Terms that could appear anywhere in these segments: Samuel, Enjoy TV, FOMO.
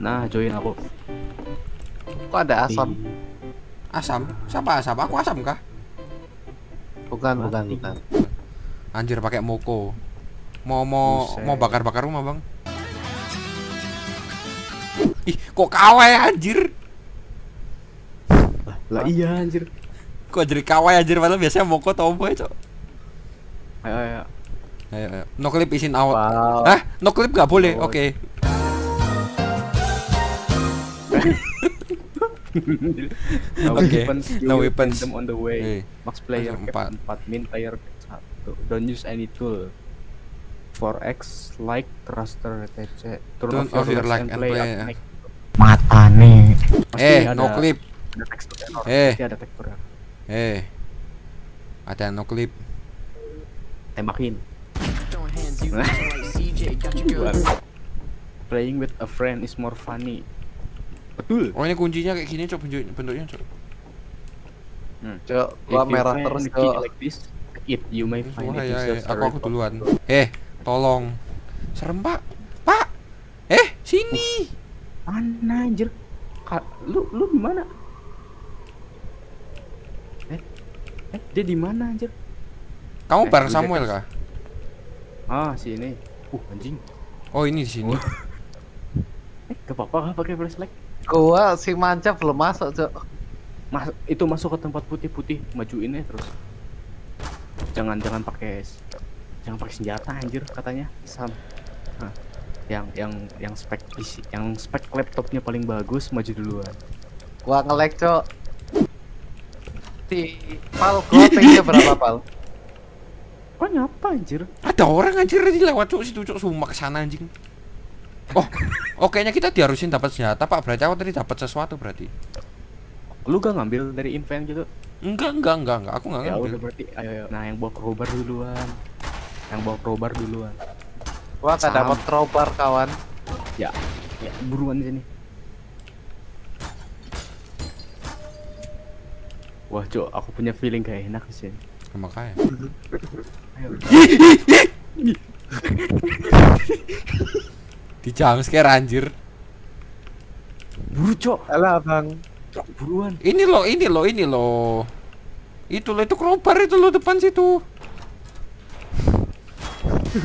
Nah, join aku. Kok ada asam? Asam? Siapa asam? Aku asam kah? Bukan, bukan, bukan. Anjir, pakai moko. Mau bakar-bakar rumah, Bang. Ih, kok kawai anjir? Lah iya anjir. Kok jadi kawai anjir, padahal biasanya moko tomboy, Cok. Ayo, ayo. Ayo, ayo. No clip isin out. Wow. Hah? No clip gak boleh. Oke. Okay. No weapons, no weapons. Them on the way. Max player 4, min player 1. Don't use any tool. 4x like thruster etc. Turn off your like and play. Mata nih. No clip. Ada tekstur error. Ada tekstur error. Ada no clip. Tembakin. Playing with a friend is more funny. Betul. Oh, ini kuncinya kayak gini, coba bentuknya, coba. Coba gua merah terus ke like this. It you may find it yourself. Aku duluan. Tolong. Serem, Pak. Pak. Sini. Mana anjir? Lu di mana? Dia di mana anjir? Kamu bareng Samuel kah? Ah, sini. Anjing. Oh, ini di sini. Gak apa-apa pakai flashlight. Gua si manca belum masuk, Cok. Mas, itu masuk ke tempat putih-putih, majuin aja terus. Jangan pakai senjata anjir katanya. Sam. Nah, yang spek PC, yang spek laptopnya paling bagus maju duluan. Gua nge-lag, Cok. Ti, pal gotingnya berapa, pal? Kok nyapa anjir? Ada orang anjir tadi lewat, Cok, situ, Cok, sumpah kesana anjing. Oh, kayaknya kita diharusin dapat senjata, Pak. Berarti aku tadi dapat sesuatu berarti. Lu gak ngambil dari invent gitu? Enggak. Aku enggak ngambil. Ya udah berarti ayo. Nah, yang bawa crowbar duluan. Gua enggak dapat crowbar, kawan. Ya, buruan di sini. Wah, Cok, aku punya feeling kayak enak di sini. Makanya. Ayo. Di jumpscare anjir. Buru, Cok. Alah, Bang. Cok, buruan. Ini loh. Itu crowbar itu loh depan situ.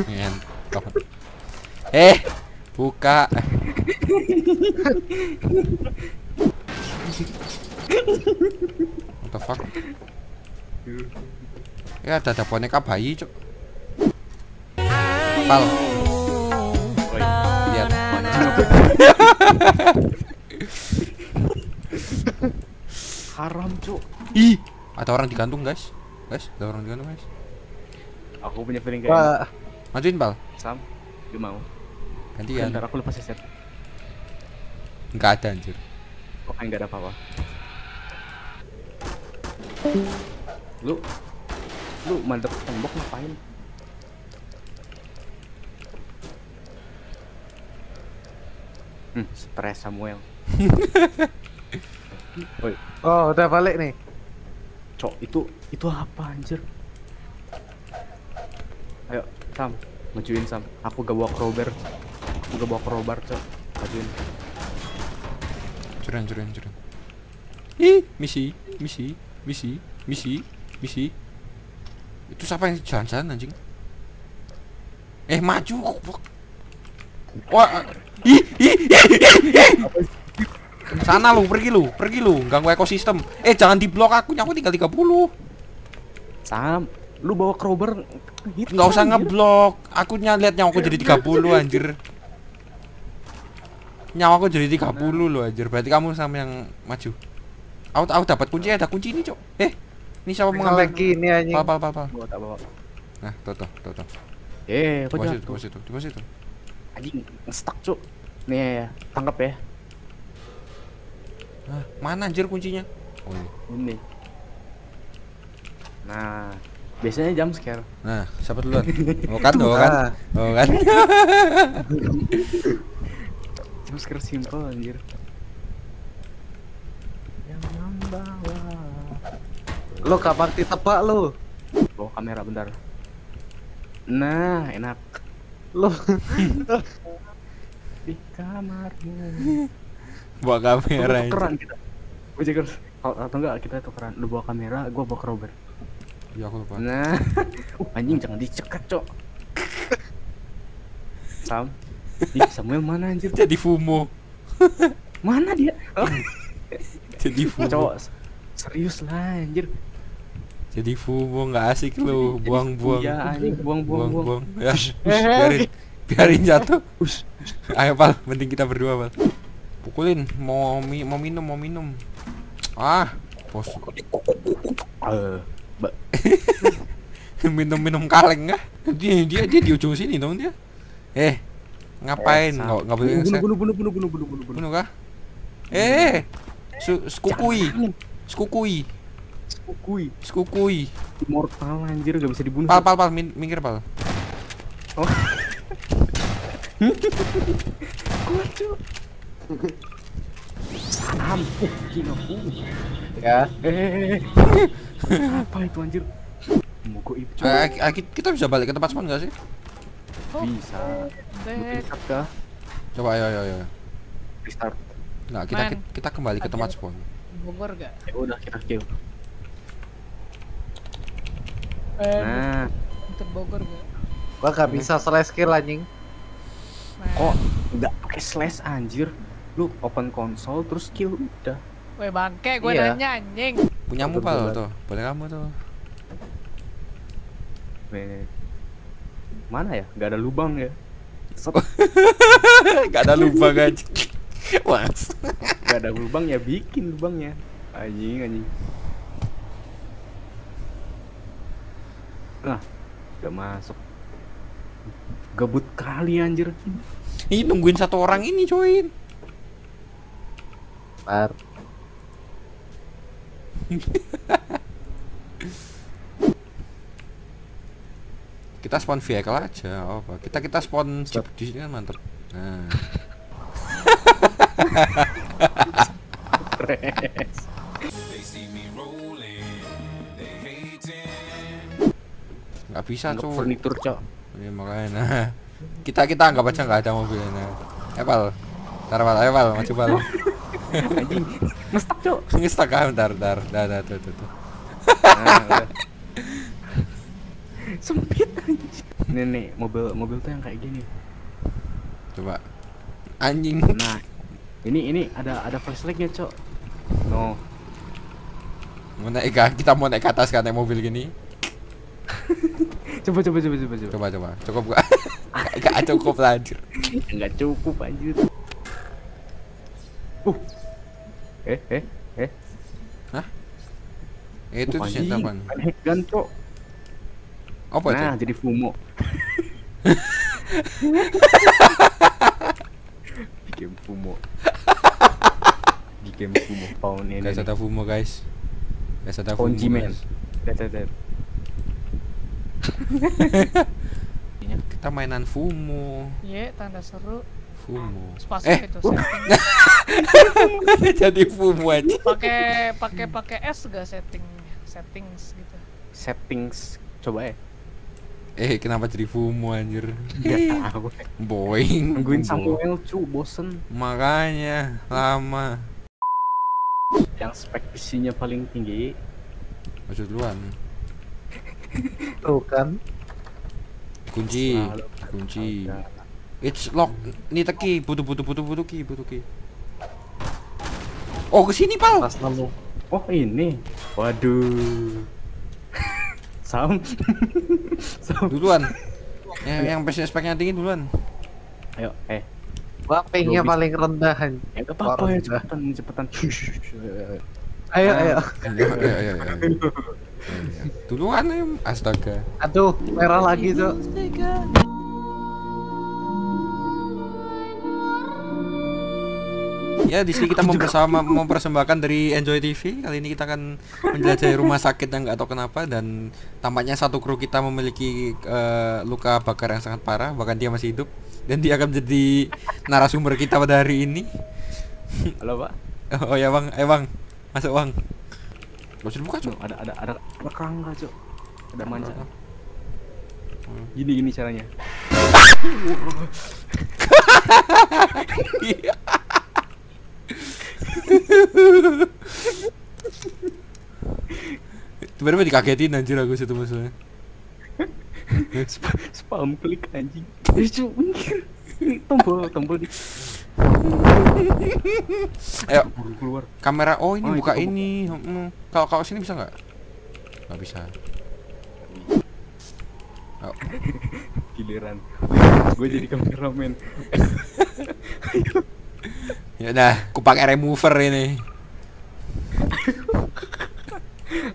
Ngentok. Buka. What the fuck? Ya, ada boneka bayi, Cok. Pal. Haram, Cuk. Ih, ada orang digantung, guys. Aku punya feeling kayak majuin, Bal. Sam, dia mau. Gantian. Bentar, aku lepas headset. Enggak ada anjir. Kok enggak ada apa-apa? Lu mantep tembok ngapain? Stres Samuel. Oh, udah balik nih. Cok, itu apa anjir? Ayo, Sam, majuin, Sam. Aku gak bawa crowbar, Cok. Majuin. Curan. Ih, misi. Itu siapa yang jalan-jalan anjing? Maju. Wah, sana lu, pergi lu, ganggu ekosistem. Jangan diblok aku tinggal 30. Sam, lu bawa crowbar. Enggak usah ngeblok. Aku lihat nyawaku jadi 30 anjir. Nyawaku jadi 30 lo anjir. Berarti kamu sama yang maju. Out dapat kunci, ada kunci ini, Cok. Ini siapa mengalek ini anjing? Apa. Gua tak bawa. Nah, toto. Kok jatuh? Di situ. Anjing, stuck, Cuk. Nih, tangkap ya. Mana anjir kuncinya? Oh, ini. Nah, biasanya jump scare. Nah, siapa duluan? Oh kan. Jump scare simple anjir. Yang membawa. Lo kapan ditebak lo? Bawa kamera bentar. Nah, enak. Loh. di kamarmu. Bawa kamera aja. Tukeran kita. Gue Jaggers. Atau enggak kita tukeran. Lu bawa kamera, gue bawa Robert. Ya aku lupa. Nah. Anjing jangan dicekat, Cok. Sam. Ih, Samuel mana anjir? Jadi FOMO. Mana dia? Jadi FOMO. Cowok. Serius lah anjir. Jadi FOMO enggak asik lu, buang-buang. Iya, anjing buang-buang. Ya. Biarin jatuh. Ayo, Pal, penting kita berdua, Pal. Pukulin, mau minum. Ah, bos. Minum-minum kaleng enggak? Dia di ujung sini dong dia. Ngapain? Enggak boleh ngeset. Bunuh kah? Skukui. Immortal anjir, enggak bisa dibunuh. Pal, minggir, Pal. Oh. Kucu. Ampuk kinoku. Ya. Apa itu anjir? Mugo ip. Kita bisa balik ke tempat spawn enggak sih? Bisa. Restart kah? Coba ayo. Restart. Nah, kita kembali ke tempat spawn. Bogor enggak? Ya udah kita kill. Nah, ke Bogor enggak? Gua enggak bisa slash kill anjing. Kok enggak pakai slash anjir? Lu open konsol terus kill udah. Weh bangke gue nanya anjing. Punyamu Pal tuh. Boleh kamu tuh. Weh. Mana ya? Enggak ada lubang ya. Enggak ada lubang aja. Was. Enggak ada lubang ya bikin lubangnya. Anjing. Nah, enggak masuk. Gabut kali anjir. Ih, nungguin satu orang ini, coy. Kita spawn vehicle aja, apa? Kita spawn jeep di sini kan mantep. Nah. Nggak bisa tuh. Furnitur, Cok. Ya makanya. Nah. Kita anggap aja nggak ada mobilnya. Nah. Epal. Taruh, ayo, Pal, maju, Pal. Anjing, ngestak, Cok. Ngestak kan, bentar. Dah, tuh. Sempit anjing. Nih, mobil tuh yang kayak gini. Coba. Anjing. Nah. Ini ada flashlight-nya, Cok. No. Kita mau naik ke atas kan naik mobil gini. Coba. Cukup gua. Enggak cukup anjir. Enggak cukup anjir. Hah? Itu senjata apaan? Handgun, Cok. Apa itu? Nah, jadi FOMO. Di game FOMO tahun ini. Guys, ada FOMO, guys. Kita mainan FOMO. Iya, tanda seru. FOMO. Itu setting. Jadi FOMO aja. Pakai S enggak settings gitu. Settings coba ya. Kenapa jadi FOMO anjir? Enggak tahu. Boing. Nungguin Samuel cu bosen. Makanya lama. Yang spek PC-nya paling tinggi. Masuk duluan. Tuh kan. Kunci. It's lock. Nih teki, butuh ki. Oh, kesini Pal. Oh, ini. Waduh. Sam. Duluan. Yang spek-nya tinggi duluan. Ayo, Gua pingnya paling rendahan. Ya enggak apa-apa ya, cepetan. Ayo. Duluan ya, astaga. Aduh, merah lagi, Cok. Ya, di sini kita mempersembahkan dari Enjoy TV. Kali ini kita akan menjelajahi rumah sakit yang nggak tahu kenapa, dan tampaknya satu kru kita memiliki luka bakar yang sangat parah, bahkan dia masih hidup, dan dia akan menjadi narasumber kita pada hari ini. Halo, Pak. Oh ya, Bang. Bang. Masuk, Bang. Gak usah dibuka, Cok. Ada kerangka, Cok. Ada manja. Gini caranya. Tiba-tiba dikagetin anjir aku situ maksudnya. Spam klik anjing. Lucu anjir. Tombol di. Ayo keluar. Kamera oh ini oh, buka ini. Kalau kalau sini bisa nggak? Nggak bisa. Oh. Giliran. Gue jadi kameramen. Ya udah, kupang air remover ini.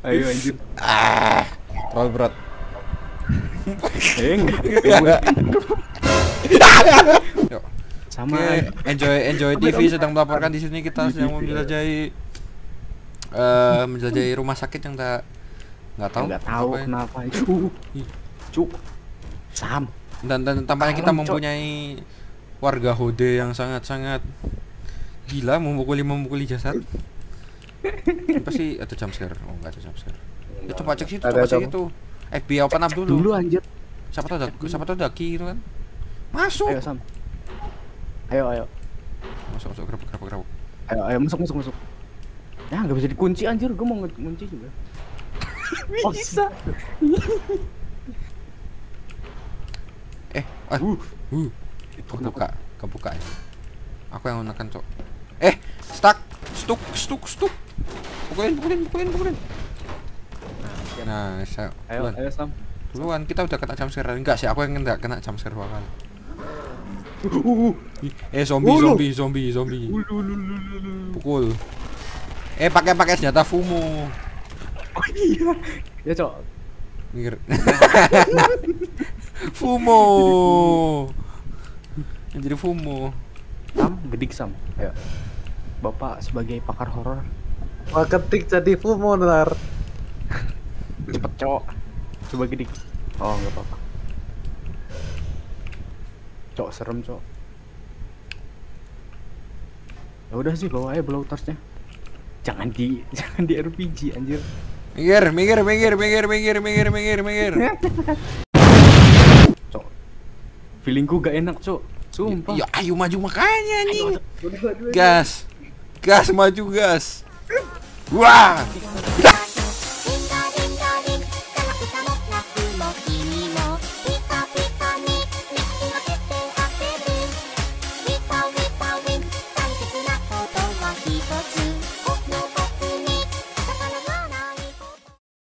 Ayo anjir. Ah, troll berat. Enggak. Yo. Sama Enjoy TV sedang melaporkan di sini kita sedang menjelajahi rumah sakit yang tak nggak tahu kenapa itu. Cuk. Sam. Dan tampaknya kita mempunyai warga Hode yang sangat-sangat gila memukuli jasad. Apa sih atau jumpscare? Oh enggak ada jumpscare. Ya, coba cek situ, coba cek itu. FBI open up dulu anjir. Siapa tahu ada key gitu kan. Masuk. Ayo Sam. Ayo. Masuk gerabuk. Ayo masuk. Ya enggak bisa dikunci anjir, gua mau ngunci juga. Bisa. Kebuka. Aku yang menekan, Cok. Stuck. Pukulin. Nah, saya ayo Sam. Duluan kita udah kena jumpscare. Enggak sih, aku yang enggak kena jumpscare dua kali. Zombie. Pukul. Pakai senjata fumo. Oh iya. Ya, Cok. Minggir. Fumo. Sam, gedik Sam. Ayo. Bapak sebagai pakar horor. Wah, ketik jadi fumo ntar. Cepet, Cok. Coba gedik. Oh, enggak apa-apa. Cok, serem, Cok. Ya udah sih, bawa aja blow torch-nya. Jangan di RPG, anjir. Minggir. Cok. Feelingku gak enak, Cok. Sumpah. Ya ayo maju makanya nih. Gas. Maju gas. Wah.